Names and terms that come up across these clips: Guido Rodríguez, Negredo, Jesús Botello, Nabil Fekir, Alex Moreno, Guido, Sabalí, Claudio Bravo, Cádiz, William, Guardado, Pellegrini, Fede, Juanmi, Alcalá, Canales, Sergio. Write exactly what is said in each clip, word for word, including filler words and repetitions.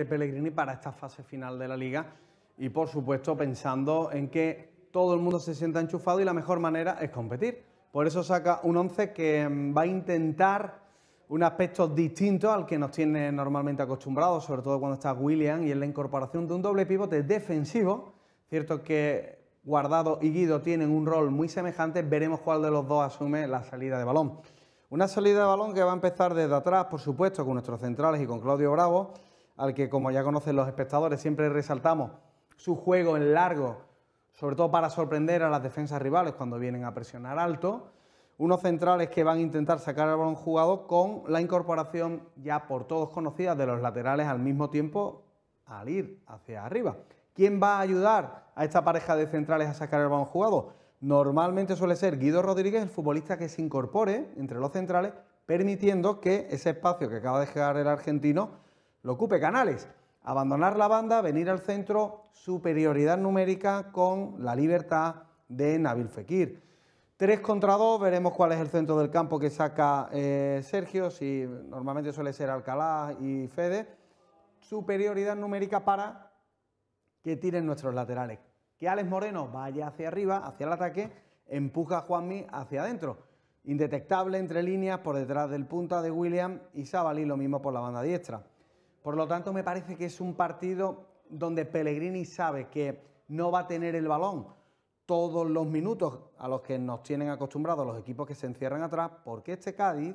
de Pellegrini para esta fase final de la Liga y, por supuesto, pensando en que todo el mundo se sienta enchufado y la mejor manera es competir. Por eso saca un once que va a intentar un aspecto distinto al que nos tiene normalmente acostumbrados, sobre todo cuando está William y en la incorporación de un doble pivote defensivo. Cierto que Guardado y Guido tienen un rol muy semejante, veremos cuál de los dos asume la salida de balón. Una salida de balón que va a empezar desde atrás, por supuesto, con nuestros centrales y con Claudio Bravo, al que, como ya conocen los espectadores, siempre resaltamos su juego en largo, sobre todo para sorprender a las defensas rivales cuando vienen a presionar alto. Unos centrales que van a intentar sacar el balón jugado con la incorporación ya por todos conocida de los laterales al mismo tiempo al ir hacia arriba. ¿Quién va a ayudar a esta pareja de centrales a sacar el balón jugado? Normalmente suele ser Guido Rodríguez, el futbolista que se incorpore entre los centrales, permitiendo que ese espacio que acaba de dejar el argentino lo ocupe Canales. Abandonar la banda, venir al centro, superioridad numérica con la libertad de Nabil Fekir. tres contra dos, veremos cuál es el centro del campo que saca eh, Sergio, si normalmente suele ser Alcalá y Fede. Superioridad numérica para que tiren nuestros laterales, que Alex Moreno vaya hacia arriba, hacia el ataque, empuja a Juanmi hacia adentro, indetectable entre líneas por detrás del punta de William y Sabalí, lo mismo por la banda diestra. Por lo tanto, me parece que es un partido donde Pellegrini sabe que no va a tener el balón todos los minutos a los que nos tienen acostumbrados los equipos que se encierran atrás, porque este Cádiz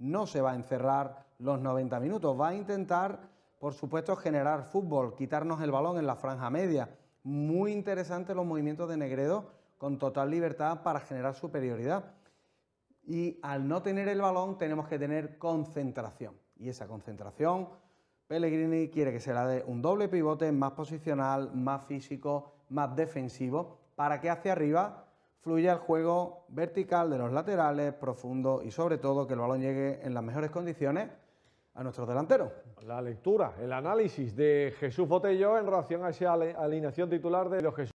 no se va a encerrar los noventa minutos, va a intentar, por supuesto, generar fútbol, quitarnos el balón en la franja media. Muy interesantes los movimientos de Negredo con total libertad para generar superioridad. Y al no tener el balón tenemos que tener concentración. Y esa concentración, Pellegrini quiere que se la dé un doble pivote más posicional, más físico, más defensivo, para que hacia arriba fluya el juego vertical de los laterales, profundo y sobre todo que el balón llegue en las mejores condiciones a nuestros delanteros. La lectura, el análisis de Jesús Botello en relación a esa alineación titular de los Jesús.